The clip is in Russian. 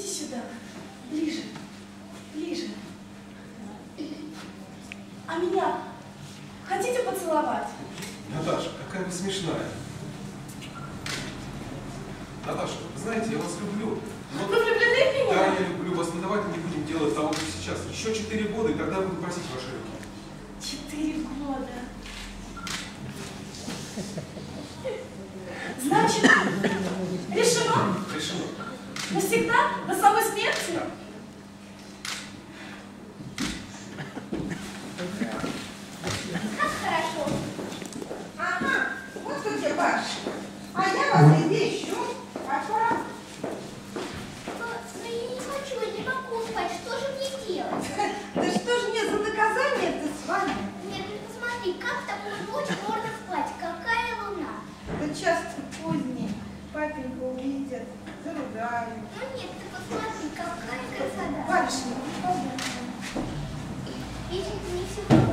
Подойдите сюда, ближе, ближе. А меня хотите поцеловать? Наташа, какая вы смешная. Наташа, знаете, я вас люблю. Но... Вы влюблены в меня? Да, я люблю вас, но давайте не будем делать того, что сейчас. Еще 4 года, и тогда буду просить ваши руки. 4 года. Значит, решено? Решено. Навсегда? До самой смерти? Да. Как хорошо. Ага, вот тут ваш. А я вас везде ищу. Пошла. Но я не хочу, я не могу спать. Что же мне делать? Да что же мне за наказание-то с вами? Нет, ну посмотри, как в такую ночь можно спать? Какая луна? Да часто поздний. Папенька увидит. Заругаю. Ну нет, ты посмотри, какая красота. Барышня, пожалуйста. Видите, не всегда.